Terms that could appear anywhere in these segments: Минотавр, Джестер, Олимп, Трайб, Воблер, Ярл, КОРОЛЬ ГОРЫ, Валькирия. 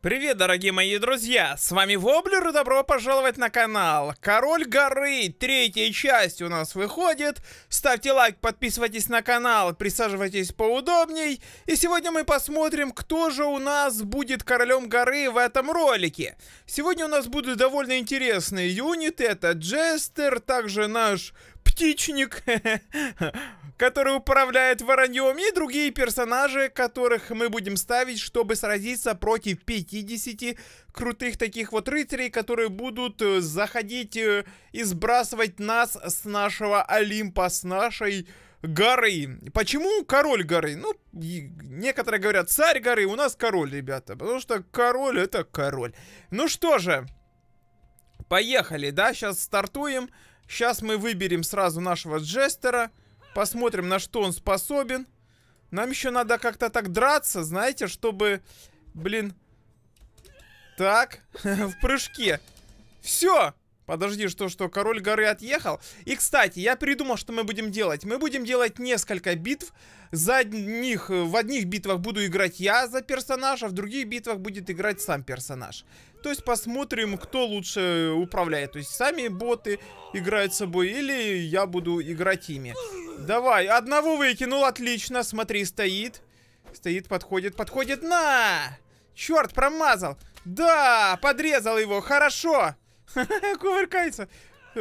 Привет, дорогие мои друзья, с вами Воблер и добро пожаловать на канал. Король горы, третья часть у нас выходит. Ставьте лайк, подписывайтесь на канал, присаживайтесь поудобней. И сегодня мы посмотрим, кто же у нас будет королем горы в этом ролике. Сегодня у нас будут довольно интересные юниты, это Джестер, также наш птичник, который управляет вороньем, и другие персонажи, которых мы будем ставить, чтобы сразиться против 50 крутых таких вот рыцарей, которые будут заходить и сбрасывать нас с нашего Олимпа, с нашей горы. Почему король горы? Ну, некоторые говорят царь горы, у нас король, ребята, потому что король — это король. Ну что же, поехали, да, сейчас стартуем. Сейчас мы выберем сразу нашего Джестера. Посмотрим, на что он способен. Нам еще надо как-то так драться, знаете, чтобы... Блин. Так, в прыжке. Все. Подожди, что, король горы отъехал? И, кстати, я придумал, что мы будем делать. Мы будем делать несколько битв. В одних битвах буду играть я за персонажа, в других битвах будет играть сам персонаж. То есть посмотрим, кто лучше управляет. То есть сами боты играют собой, или я буду играть ими. Давай, одного выкинул, отлично. Смотри, стоит. Стоит, подходит, подходит. На! Черт, промазал. Да, подрезал его, хорошо. Кувыркается.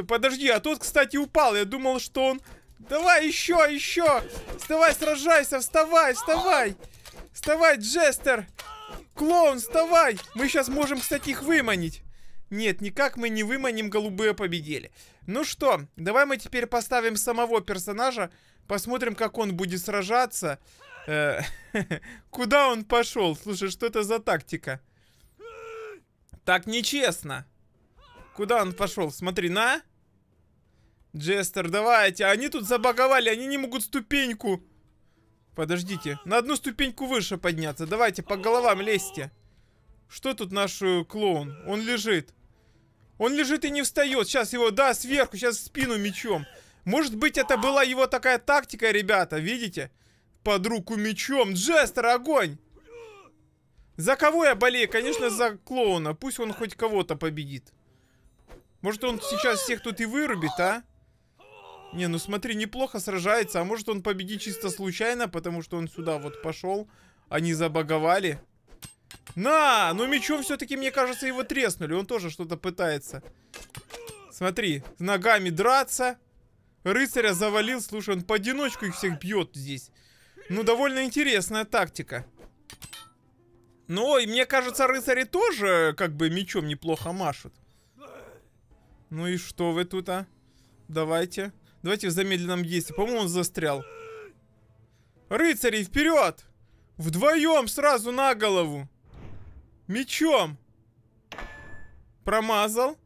Подожди, а тот, кстати, упал. Я думал, что он... Давай, еще, еще. Вставай, сражайся, вставай, вставай. Вставай, Джестер. Клоун, вставай. Мы сейчас можем, кстати, их выманить. Нет, никак мы не выманим, голубые победили. Ну что, давай мы теперь поставим самого персонажа. Посмотрим, как он будет сражаться. Куда он пошел? Слушай, что это за тактика? Так нечестно. Куда он пошел? Смотри, на. Джестер, давайте. Они тут забаговали, они не могут ступеньку. Подождите. На одну ступеньку выше подняться. Давайте, по головам лезьте. Что тут наш клоун? Он лежит. Он лежит и не встает. Сейчас его, да, сверху, сейчас в спину мечом. Может быть, это была его такая тактика, ребята, видите? Под руку мечом. Джестер, огонь! За кого я болею? Конечно, за клоуна. Пусть он хоть кого-то победит. Может, он сейчас всех тут и вырубит, а? Не, ну смотри, неплохо сражается. А может, он победит чисто случайно, потому что он сюда вот пошел. Они забаговали. На! Но мечом все-таки, мне кажется, его треснули. Он тоже что-то пытается. Смотри, с ногами драться. Рыцаря завалил. Слушай, он поодиночку их всех бьет здесь. Ну, довольно интересная тактика. Но, и мне кажется, рыцари тоже как бы мечом неплохо машут. Ну и что вы тут, а? Давайте. Давайте в замедленном действии. По-моему, он застрял. Рыцари, вперед! Вдвоем сразу на голову. Мечом. Промазал.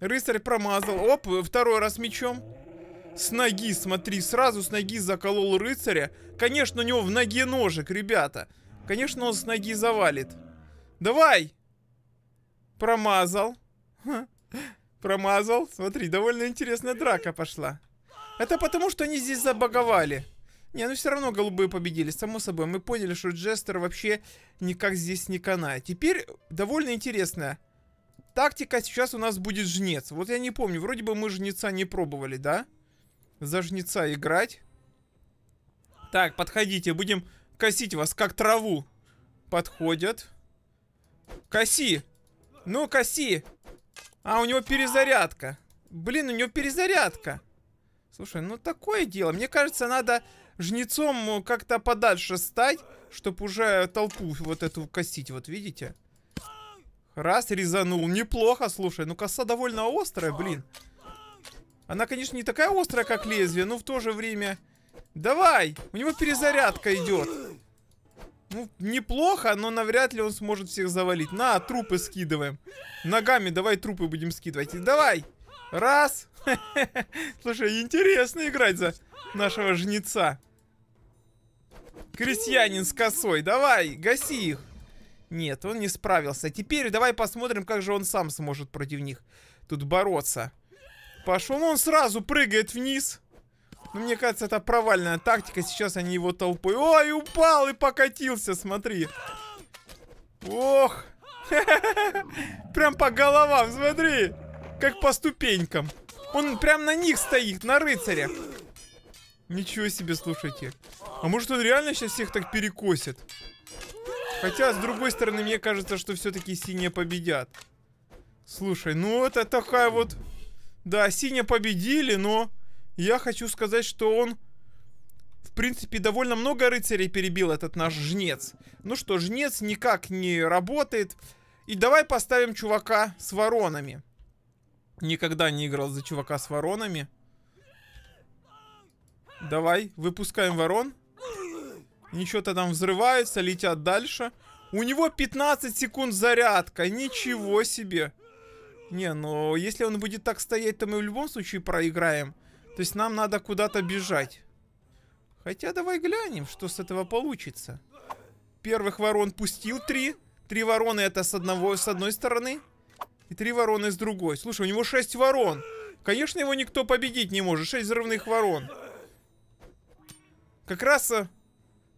Рыцарь промазал. Оп, второй раз мечом. С ноги, смотри, сразу с ноги заколол рыцаря. Конечно, у него в ноге ножик, ребята. Конечно, он с ноги завалит. Давай! Промазал. Промазал. Смотри, довольно интересная драка пошла. Это потому, что они здесь забаговали. Не, ну все равно голубые победили. Само собой, мы поняли, что Джестер вообще никак здесь не каная. Теперь довольно интересная тактика. Сейчас у нас будет жнец. Вот я не помню, вроде бы мы жнеца не пробовали, да? За жнеца играть. Так, подходите, будем косить вас, как траву. Подходят. Коси! Ну, коси! А, у него перезарядка. Блин, у него перезарядка. Слушай, ну такое дело. Мне кажется, надо жнецом как-то подальше стать, чтобы уже толпу вот эту косить. Вот видите? Раз, резанул. Неплохо, слушай. Ну коса довольно острая, блин. Она, конечно, не такая острая, как лезвие, но в то же время... Давай! У него перезарядка идет. Ну, неплохо, но навряд ли он сможет всех завалить. На, трупы скидываем. Ногами давай трупы будем скидывать. И давай. Раз. Слушай, интересно играть за нашего жнеца. Крестьянин с косой. Давай, гаси их. Нет, он не справился. Теперь давай посмотрим, как же он сам сможет против них тут бороться. Пошел. Ну, он сразу прыгает вниз. Ну, мне кажется, это провальная тактика. Сейчас они его толпой... Ой, упал и покатился, смотри. Ох, Прям по головам, смотри. Как по ступенькам. Он прям на них стоит, на рыцарях. Ничего себе, слушайте. А может, он реально сейчас всех так перекосит? Хотя, с другой стороны, мне кажется, что все-таки синие победят. Слушай, ну это такая вот... Да, синие победили, но... Я хочу сказать, что он... В принципе, довольно много рыцарей перебил этот наш жнец. Ну что, жнец никак не работает. И давай поставим чувака с воронами. Никогда не играл за чувака с воронами. Давай, выпускаем ворон. Ничего-то там взрываются, летят дальше. У него 15 секунд зарядка. Ничего себе. Не, ну если он будет так стоять, то мы в любом случае проиграем. То есть нам надо куда-то бежать. Хотя давай глянем, что с этого получится. Первых ворон пустил 3. 3 вороны это с одной стороны. И 3 вороны с другой. Слушай, у него 6 ворон. Конечно, его никто победить не может. 6 взрывных ворон. Как раз...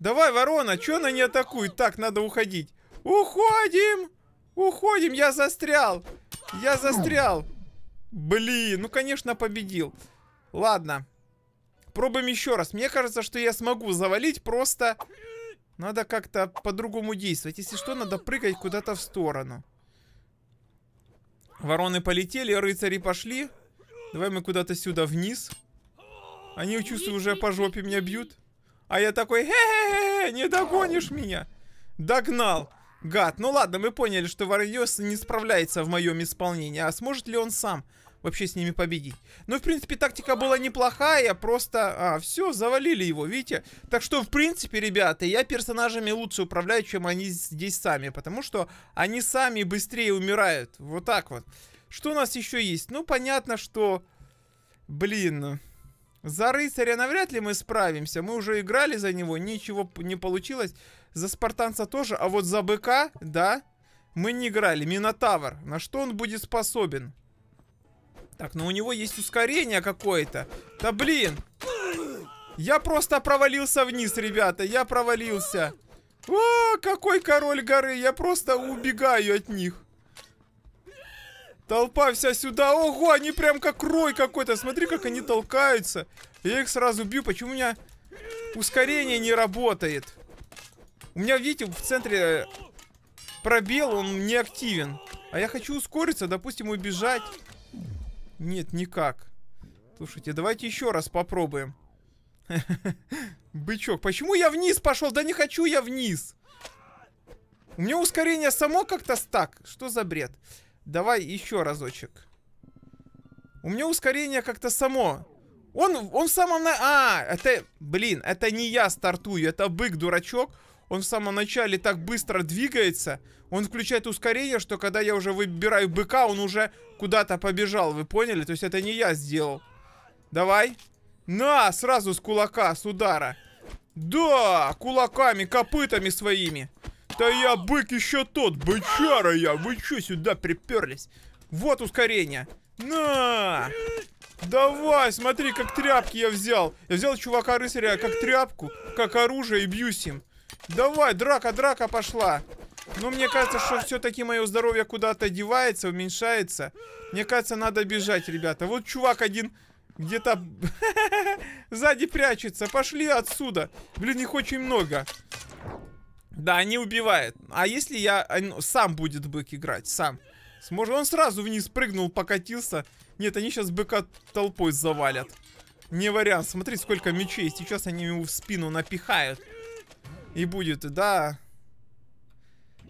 Давай, ворона, чё она не атакует? Так, надо уходить. Уходим! Уходим, я застрял! Я застрял! Блин, ну конечно победил. Ладно. Пробуем еще раз. Мне кажется, что я смогу завалить, просто надо как-то по-другому действовать. Если что, надо прыгать куда-то в сторону. Вороны полетели, рыцари пошли. Давай мы куда-то сюда вниз. Они, чувствую, уже по жопе меня бьют. А я такой, хе-хе-хе, не догонишь меня. Догнал, гад. Ну ладно, мы поняли, что Воронёс не справляется в моем исполнении. А сможет ли он сам вообще с ними победить? Ну, в принципе, тактика была неплохая. Просто, все, завалили его, видите? Так что, в принципе, ребята, я персонажами лучше управляю, чем они здесь сами. Потому что они сами быстрее умирают. Вот так вот. Что у нас еще есть? Ну, понятно, что... Блин... За рыцаря навряд ли мы справимся. Мы уже играли за него, ничего не получилось. За спартанца тоже. А вот за быка, да, мы не играли. Минотавр. На что он будет способен? Так, ну у него есть ускорение какое-то. Да блин. Я просто провалился вниз, ребята. Я провалился. О, какой король горы. Я просто убегаю от них. Толпа вся сюда. Ого, они прям как рой какой-то. Смотри, как они толкаются. Я их сразу бью. Почему у меня ускорение не работает? У меня, видите, в центре пробел, он не активен. А я хочу ускориться, допустим, убежать. Нет, никак. Слушайте, давайте еще раз попробуем. Бычок, почему я вниз пошел? Да не хочу я вниз. У меня ускорение само как-то так. Что за бред? Давай еще разочек. У меня ускорение как-то само. Он в самом... это... Блин, это не я стартую. Это бык-дурачок. Он в самом начале так быстро двигается. Он включает ускорение, что когда я уже выбираю быка, он уже куда-то побежал. Вы поняли? То есть это не я сделал. Давай. На, сразу с кулака, с удара. Да, кулаками, копытами своими. Да я бык еще тот, бычара я. Вы че сюда приперлись? Вот ускорение. На! Давай, смотри, как тряпки я взял. Я взял чувака-рыцаря как тряпку, как оружие и бьюсь им. Давай, драка, драка пошла. Но мне кажется, что все-таки мое здоровье куда-то девается, уменьшается. Мне кажется, надо бежать, ребята. Вот чувак один где-то сзади прячется. Пошли отсюда. Блин, их очень много. Да, они убивают. А если я... Сам будет бык играть, сам. Сможет. Он сразу вниз прыгнул, покатился. Нет, они сейчас быка толпой завалят. Не вариант. Смотри, сколько мечей. Сейчас они ему в спину напихают. И будет, да.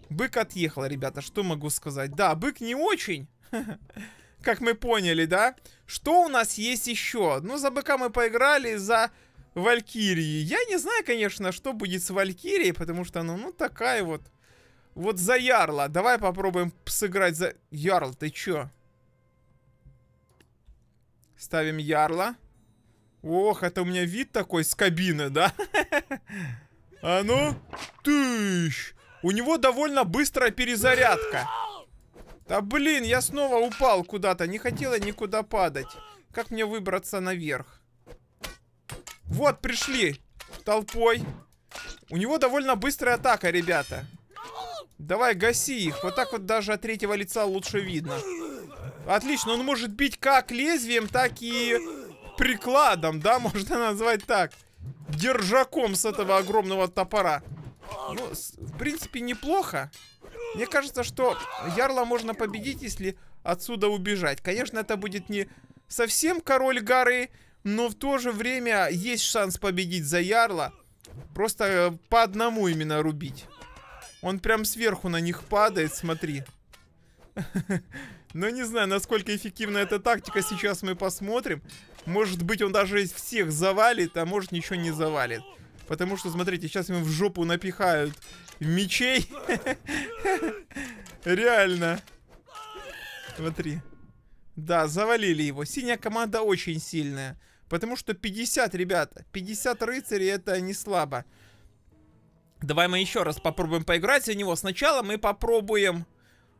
Бык отъехал, ребята. Что могу сказать? Да, бык не очень. Как мы поняли, да? Что у нас есть еще? Ну, за быка мы поиграли, за... Валькирии. Я не знаю, конечно, что будет с Валькирией, потому что она, ну, такая вот. Вот за Ярла. Давай попробуем сыграть за... Ярл, ты чё? Ставим Ярла. Ох, это у меня вид такой с кабины, да? А ну... Тыщ! У него довольно быстрая перезарядка. Да блин, я снова упал куда-то. Не хотела никуда падать. Как мне выбраться наверх? Вот, пришли толпой. У него довольно быстрая атака, ребята. Давай, гаси их. Вот так вот даже от третьего лица лучше видно. Отлично, он может бить как лезвием, так и прикладом, да, можно назвать так. Держаком с этого огромного топора. Ну, в принципе, неплохо. Мне кажется, что Ярла можно победить, если отсюда убежать. Конечно, это будет не совсем король горы, но в то же время есть шанс победить за Ярла. Просто по одному именно рубить. Он прям сверху на них падает, смотри. Но не знаю, насколько эффективна эта тактика, сейчас мы посмотрим. Может быть, он даже всех завалит, а может, ничего не завалит. Потому что, смотрите, сейчас ему в жопу напихают мечей. Реально. Смотри. Да, завалили его. Синяя команда очень сильная. Потому что 50, ребята. 50 рыцарей, это не слабо. Давай мы еще раз попробуем поиграть за него. Сначала мы попробуем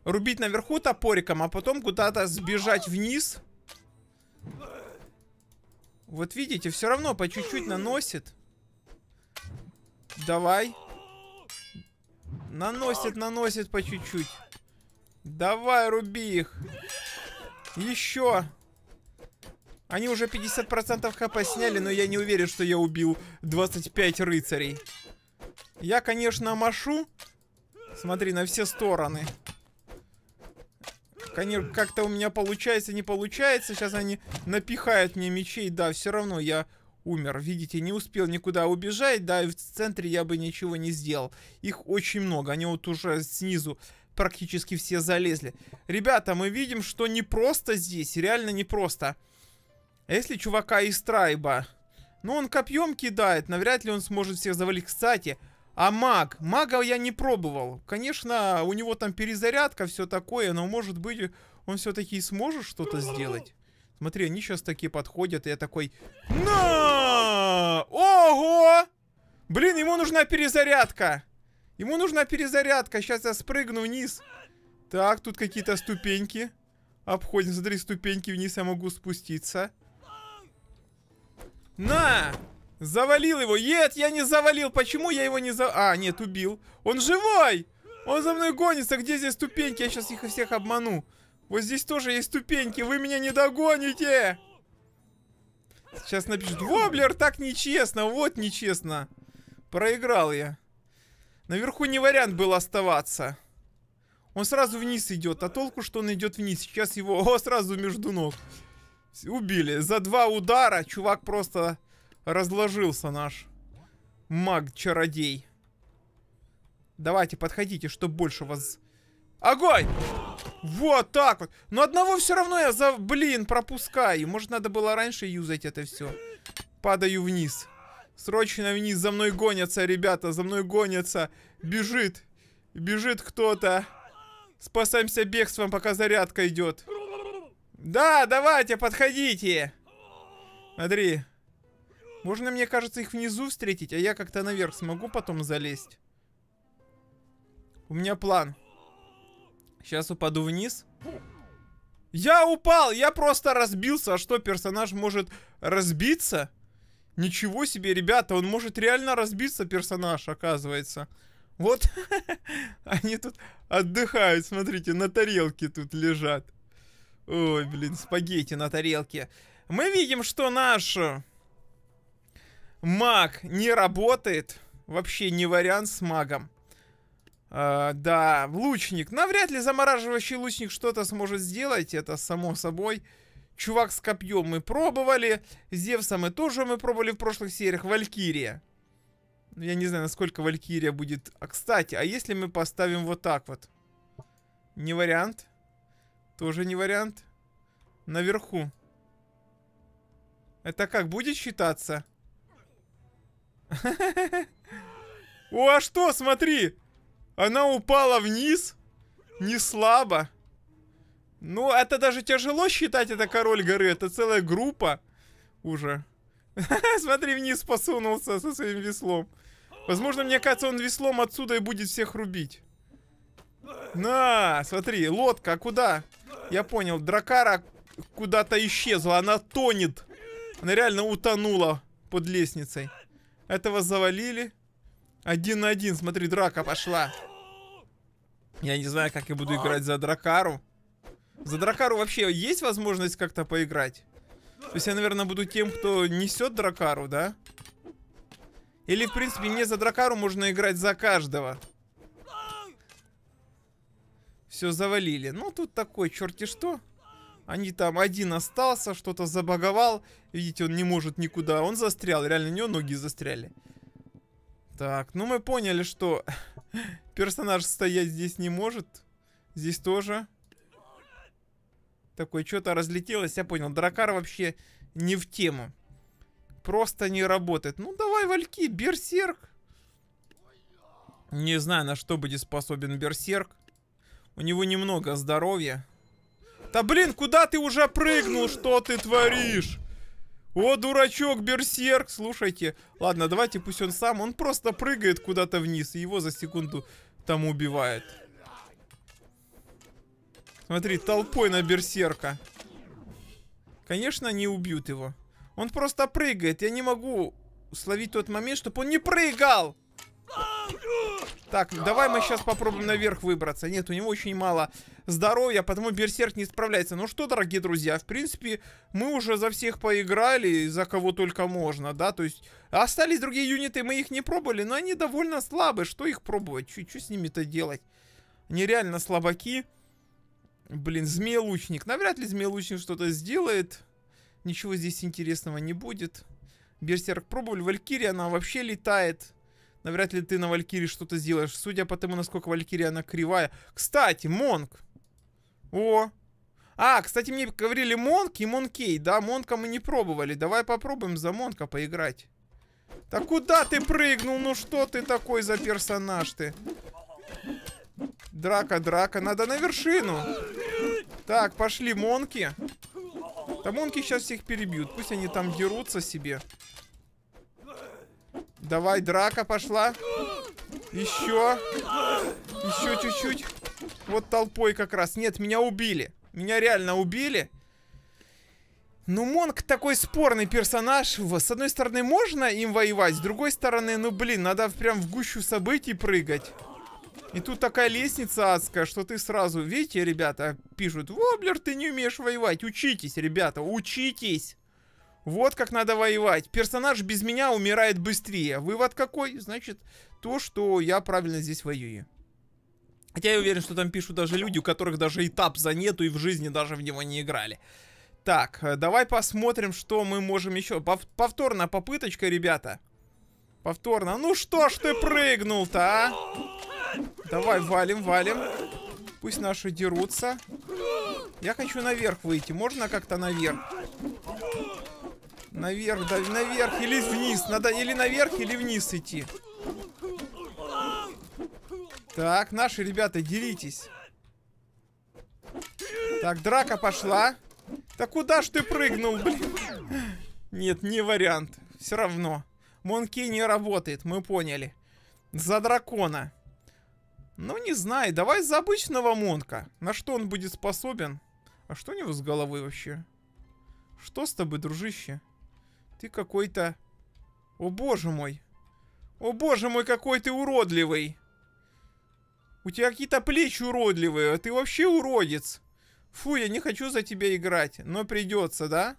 рубить наверху топориком, а потом куда-то сбежать вниз. Вот видите, все равно по чуть-чуть наносит. Давай. Наносит, наносит по чуть-чуть. Давай, руби их. Еще. Они уже 50% хп сняли, но я не уверен, что я убил 25 рыцарей. Я, конечно, машу. Смотри, на все стороны. Конечно, как-то у меня получается, не получается. Сейчас они напихают мне мечей. Да, все равно я умер. Видите, не успел никуда убежать. Да, и в центре я бы ничего не сделал. Их очень много. Они вот уже снизу практически все залезли. Ребята, мы видим, что непросто здесь. Реально непросто. А если чувака из Трайба? Ну, он копьем кидает. Навряд ли он сможет всех завалить. Кстати, а маг? Мага я не пробовал. Конечно, у него там перезарядка, все такое, но, может быть, он все-таки и сможет что-то сделать. Смотри, они сейчас такие подходят, и я такой... На! Ого! Блин, ему нужна перезарядка! Ему нужна перезарядка! Сейчас я спрыгну вниз. Так, тут какие-то ступеньки. Обходим, смотри, ступеньки вниз я могу спуститься. На! Завалил его. Нет, я не завалил. Почему я его не завалил? А, нет, убил. Он живой! Он за мной гонится. Где здесь ступеньки? Я сейчас их всех обману. Вот здесь тоже есть ступеньки. Вы меня не догоните! Сейчас напишут. Воблер, так нечестно. Вот нечестно. Проиграл я. Наверху не вариант был оставаться. Он сразу вниз идет. А толку, что он идет вниз? Сейчас его... О, сразу между ног. Убили. За два удара чувак просто... Разложился наш маг-чародей. Давайте, подходите, чтобы больше вас... Огонь! Вот так вот. Но одного все равно я, блин, пропускаю. Может, надо было раньше юзать это все. Падаю вниз. Срочно вниз. За мной гонятся, ребята. За мной гонятся. Бежит. Бежит кто-то. Спасаемся бегством, пока зарядка идет. Да, давайте, подходите. Смотри. Можно, мне кажется, их внизу встретить, а я как-то наверх смогу потом залезть. У меня план. Сейчас упаду вниз. Я упал! Я просто разбился. А что, персонаж может разбиться? Ничего себе, ребята, он может реально разбиться, персонаж, оказывается. Вот. Они тут отдыхают, смотрите, на тарелке тут лежат. Ой, блин, спагетти на тарелке. Мы видим, что наш... Маг не работает. Вообще не вариант с магом. Да, лучник. Навряд ли замораживающий лучник что-то сможет сделать. Это само собой. Чувак с копьем мы пробовали. Зевса мы тоже пробовали в прошлых сериях. Валькирия. Я не знаю, насколько Валькирия будет... А, кстати, а если мы поставим вот так вот? Не вариант. Тоже не вариант. Наверху. Это как, будет считаться? О, а что, смотри. Она упала вниз. Не слабо. Ну, это даже тяжело считать. Это король горы, это целая группа. Уже. Смотри, вниз посунулся со своим веслом. Возможно, мне кажется, он веслом отсюда и будет всех рубить. На, смотри, лодка, а куда? Я понял, дракара куда-то исчезла, она тонет. Она реально утонула под лестницей. Этого завалили. Один на один, смотри, драка пошла. Я не знаю, как я буду играть за Дракару. За Дракару вообще есть возможность как-то поиграть? То есть я, наверное, буду тем, кто несет Дракару, да? Или, в принципе, не за Дракару можно играть за каждого. Все завалили. Ну, тут такой, черти что. Они там, один остался, что-то забаговал. Видите, он не может никуда. Он застрял, реально, у него ноги застряли. Так, ну мы поняли, что персонаж стоять здесь не может. Здесь тоже. Такое, что-то разлетелось, я понял. Дракар вообще не в тему. Просто не работает. Ну, давай, Вальки, Берсерк. Не знаю, на что будет способен Берсерк. У него немного здоровья. Да блин, куда ты уже прыгнул? Что ты творишь? О, дурачок, Берсерк, слушайте. Ладно, давайте пусть он сам. Он просто прыгает куда-то вниз, и его за секунду там убивает. Смотри, толпой на Берсерка. Конечно, не убьют его. Он просто прыгает. Я не могу словить тот момент, чтобы он не прыгал. Так, давай мы сейчас попробуем наверх выбраться. Нет, у него очень мало здоровья, потому Берсерк не справляется. Ну что, дорогие друзья, в принципе, мы уже за всех поиграли, за кого только можно, да? То есть остались другие юниты, мы их не пробовали, но они довольно слабы. Что их пробовать? Чуть-чуть с ними-то делать. Они реально слабаки. Блин, змеелучник. Навряд ли змеелучник что-то сделает. Ничего здесь интересного не будет. Берсерк пробовали. Валькирия, она вообще летает. Навряд ли ты на Валькирии что-то сделаешь. Судя по тому, насколько Валькирия, она кривая. Кстати, Монк. О. А, кстати, мне говорили Монк и Монкей. Да, Монка мы не пробовали. Давай попробуем за Монка поиграть. Да куда ты прыгнул? Ну что ты такой за персонаж ты? Драка, драка. Надо на вершину. Так, пошли Монки. Да Монки сейчас всех перебьют. Пусть они там дерутся себе. Давай, драка пошла. Еще. Еще чуть-чуть. Вот толпой как раз. Нет, меня убили. Меня реально убили. Ну, Монк такой спорный персонаж. С одной стороны, можно им воевать. С другой стороны, ну, блин, надо прям в гущу событий прыгать. И тут такая лестница адская, что ты сразу... Видите, ребята пишут: Воблер, ты не умеешь воевать. Учитесь, ребята, учитесь. Вот как надо воевать. Персонаж без меня умирает быстрее. Вывод какой? Значит, то, что я правильно здесь воюю. Хотя я уверен, что там пишут даже люди, у которых даже этапза нету и в жизни даже в него не играли. Так, давай посмотрим, что мы можем еще. Повторная попыточка, ребята. Повторно. Ну что ж ты прыгнул-то, а? Давай, валим, валим. Пусть наши дерутся. Я хочу наверх выйти. Можно как-то наверх? Наверх, да, наверх или вниз. Надо или наверх, или вниз идти. Так, наши ребята, деритесь. Так, драка пошла. Да куда ж ты прыгнул, блин? Нет, не вариант. Все равно. Монки не работает, мы поняли. За дракона. Ну, не знаю. Давай за обычного Монка. На что он будет способен? А что у него с головой вообще? Что с тобой, дружище? Ты какой-то... О, боже мой. О, боже мой, какой ты уродливый. У тебя какие-то плечи уродливые. А ты вообще уродец. Фу, я не хочу за тебя играть. Но придется, да?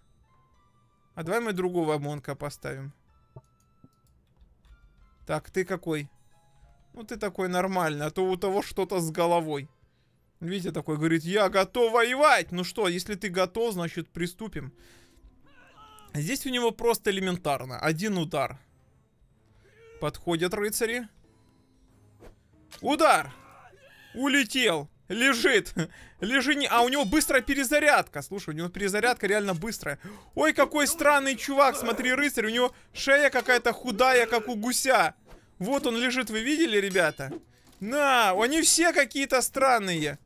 А давай мы другого Монка поставим. Так, ты какой? Ну, ты такой нормальный. А то у того что-то с головой. Видите, такой говорит: я готов воевать. Ну что, если ты готов, значит, приступим. Здесь у него просто элементарно. Один удар. Подходят рыцари. Удар. Улетел. Лежит. Лежит. А у него быстрая перезарядка. Слушай, у него перезарядка реально быстрая. Ой, какой странный чувак. Смотри, рыцарь. У него шея какая-то худая, как у гуся. Вот он лежит. Вы видели, ребята? На, они все какие-то странные.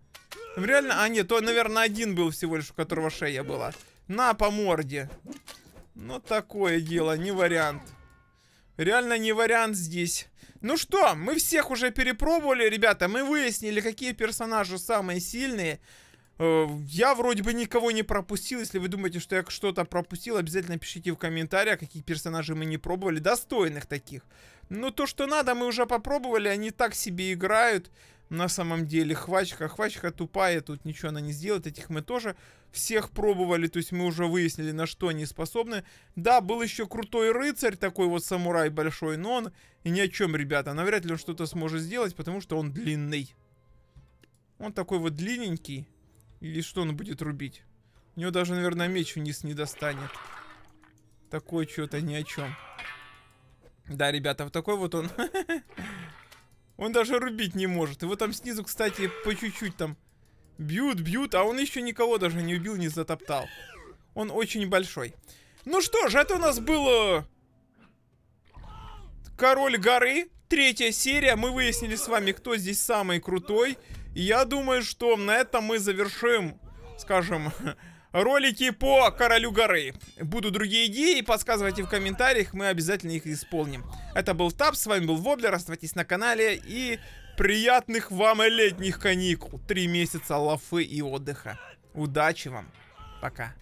Реально, а нет, то, наверное, один был всего лишь, у которого шея была. На, по морде. Ну, такое дело, не вариант. Реально не вариант здесь. Ну что, мы всех уже перепробовали, ребята. Мы выяснили, какие персонажи самые сильные. Я вроде бы никого не пропустил. Если вы думаете, что я что-то пропустил, обязательно пишите в комментариях, каких персонажей мы не пробовали. Достойных таких. Ну, то, что надо, мы уже попробовали. Они так себе играют. на самом деле. Хвачка тупая, тут ничего она не сделает. Этих мы тоже всех пробовали, то есть мы уже выяснили, на что они способны. Да, был еще крутой рыцарь, такой вот самурай большой, но он ни о чем, ребята. Навряд ли он что-то сможет сделать, потому что он длинный. Он такой вот длинненький. И что он будет рубить? У него даже, наверное, меч вниз не достанет. Такое что-то ни о чем. Да, ребята, вот такой вот он. Он даже рубить не может. Его там снизу, кстати, по чуть-чуть там бьют, а он еще никого даже не убил, не затоптал. Он очень большой. Ну что ж, это у нас было «Король горы», третья серия. Мы выяснили с вами, кто здесь самый крутой. И я думаю, что на этом мы завершим, скажем, ролики по «Королю горы». Будут другие идеи, подсказывайте в комментариях, мы обязательно их исполним. Это был Тап, с вами был Воблер, оставайтесь на канале и приятных вам летних каникул. 3 месяца лафы и отдыха. Удачи вам. Пока.